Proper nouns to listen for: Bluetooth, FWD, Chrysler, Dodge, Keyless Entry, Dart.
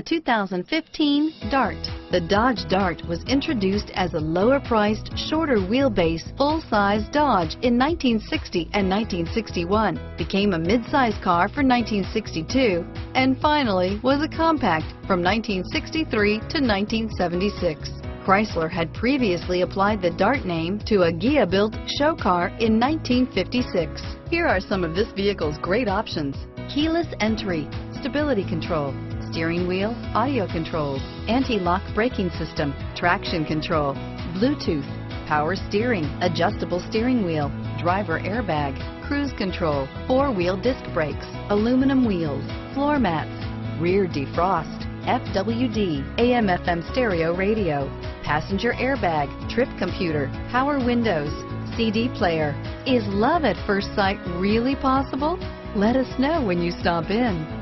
The 2015 Dart. The Dodge Dart was introduced as a lower-priced, shorter wheelbase, full-size Dodge in 1960 and 1961, became a mid-size car for 1962, and finally was a compact from 1963 to 1976. Chrysler had previously applied the Dart name to a Ghia-built show car in 1956. Here are some of this vehicle's great options: keyless entry, stability control, steering wheel audio controls, anti-lock braking system, traction control, Bluetooth, power steering, adjustable steering wheel, driver airbag, cruise control, four-wheel disc brakes, aluminum wheels, floor mats, rear defrost, FWD, AM/FM stereo radio, passenger airbag, trip computer, power windows, CD player. Is love at first sight really possible? Let us know when you stop in.